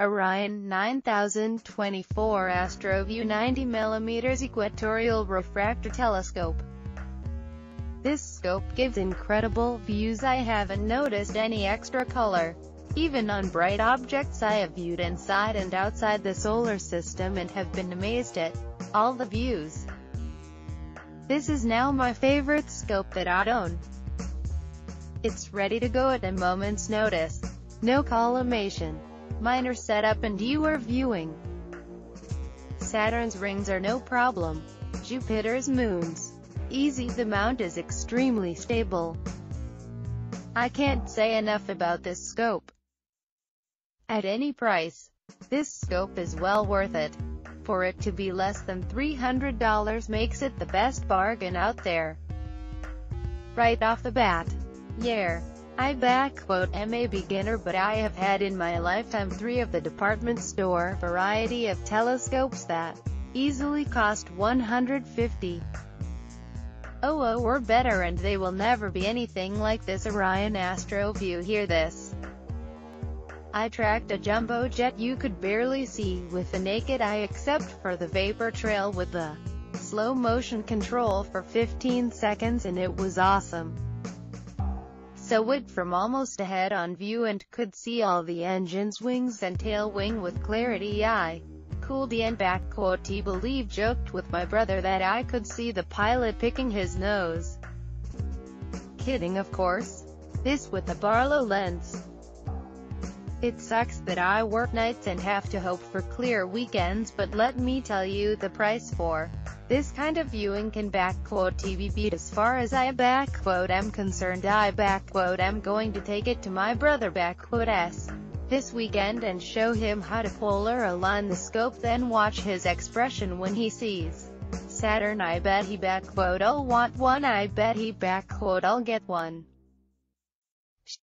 Orion 9024 AstroView 90mm Equatorial Refractor Telescope. This scope gives incredible views. I haven't noticed any extra color, even on bright objects I have viewed inside and outside the solar system, and have been amazed at all the views. This is now my favorite scope that I own. It's ready to go at a moment's notice. No collimation, minor setup, and you are viewing. Saturn's rings are no problem. Jupiter's moons, easy. The mount is extremely stable. I can't say enough about this scope. At any price, this scope is well worth it. For it to be less than $300 makes it the best bargain out there. Right off the bat, yeah. I backquote am a beginner, but I have had in my lifetime 3 of the department store variety of telescopes that easily cost $150 or better, and they will never be anything like this Orion AstroView. Hear this. I tracked a jumbo jet you could barely see with the naked eye except for the vapor trail with the slow motion control for 15 seconds, and it was awesome. So it from almost a head-on view, and could see all the engine's wings and tail wing with clarity. I, cool and backquote believe, joked with my brother that I could see the pilot picking his nose. Kidding, of course. This with a Barlow lens. It sucks that I work nights and have to hope for clear weekends, but let me tell you, the price for this kind of viewing can backquote TV beat as far as I backquote am concerned. I backquote am going to take it to my brother backquote s this weekend and show him how to polar align the scope, then watch his expression when he sees Saturn. I bet he backquote I'll want one. I bet he backquote I'll get one.